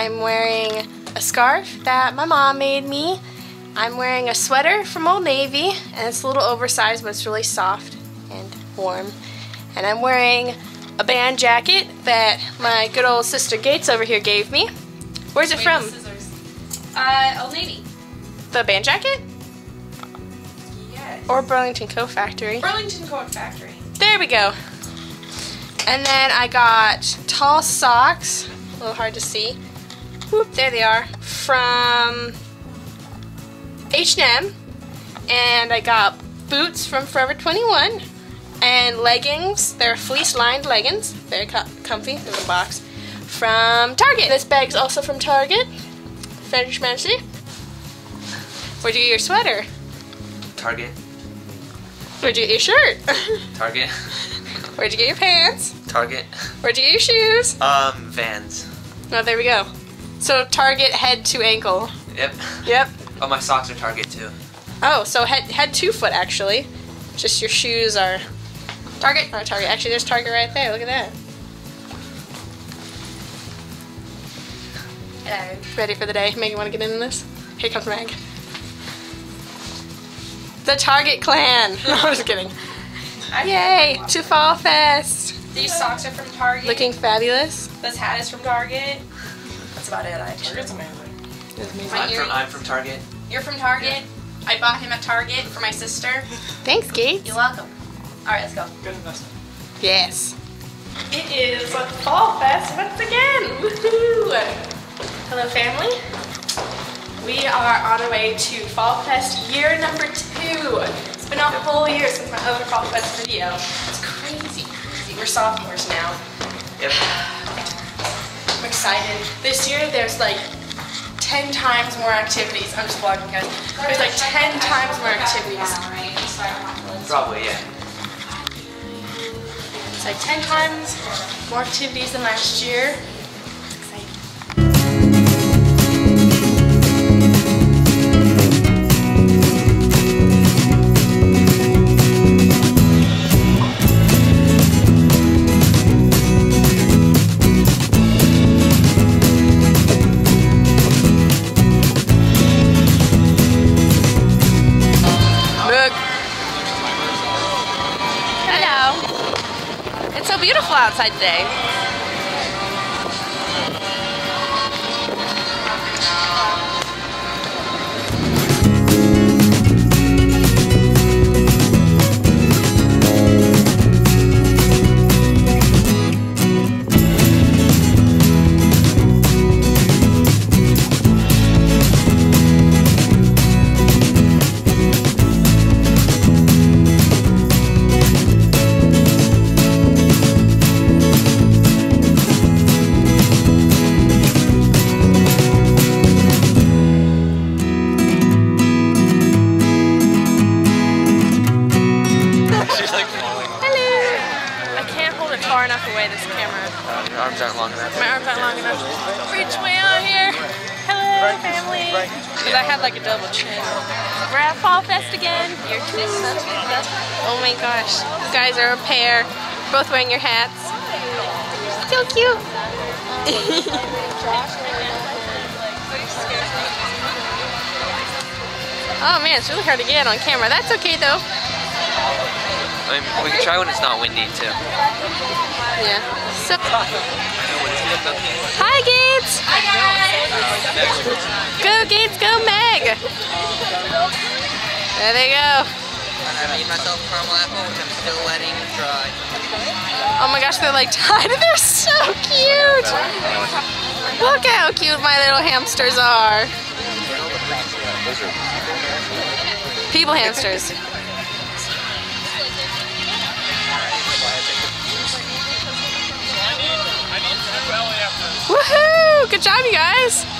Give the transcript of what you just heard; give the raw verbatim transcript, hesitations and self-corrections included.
I'm wearing a scarf that my mom made me. I'm wearing a sweater from Old Navy, and it's a little oversized, but it's really soft and warm. And I'm wearing a band jacket that my good old sister Gates over here gave me. Where's it Wait, from? Uh, Old Navy. The band jacket? Yes. Or Burlington Coat Factory. Burlington Coat Factory. There we go. And then I got tall socks, a little hard to see. Whoop, there they are, from H and M. And I got boots from Forever twenty-one. And leggings, they're fleece-lined leggins. They're comfy, they're in a box. From Target. This bag's also from Target. Fetish Manchie. Where'd you get your sweater? Target. Where'd you get your shirt? Target. Where'd you get your pants? Target. Where'd you get your shoes? Um, Vans. Oh, there we go. So Target head to ankle. Yep. Yep. Oh, my socks are Target too. Oh, so head, head to foot actually. Just your shoes are Target. Not Target. Actually, there's Target right there. Look at that. Hello. Ready for the day. Meg, you want to get into this? Here comes Meg. The Target clan. No, I'm just kidding. Yay! To Fall Fest! These socks are from Target. Looking fabulous. This hat is from Target. That's about it, I actually. Target's amazing. It's amazing. I'm, from, I'm from Target. You're from Target? Yeah. I bought him at Target for my sister. Thanks, Gates. You're welcome. Alright, let's go. Good investment. Yes. It is Fall Fest once again! Woohoo! Hello, family. We are on our way to Fall Fest year number two. It's been a whole year since my other Fall Fest video. It's crazy, crazy. We're sophomores now. Yep. I'm excited. This year there's like ten times more activities. I'm just vlogging, guys. There's like ten times more activities. Probably, yeah. It's like ten times more activities than last year. Beautiful outside today. Oh my gosh, you guys are a pair, both wearing your hats. So cute! Oh man, it's really hard to get on camera. That's okay though. I mean, we can try when it's not windy too. Yeah. So hi Gates! Hi guys! Go Gates, go Meg! There they go. I made myself caramel apple, which I'm still letting dry. Oh my gosh, they're like tied. They're so cute! Look how cute my little hamsters are. People hamsters. Woohoo! Good job, you guys!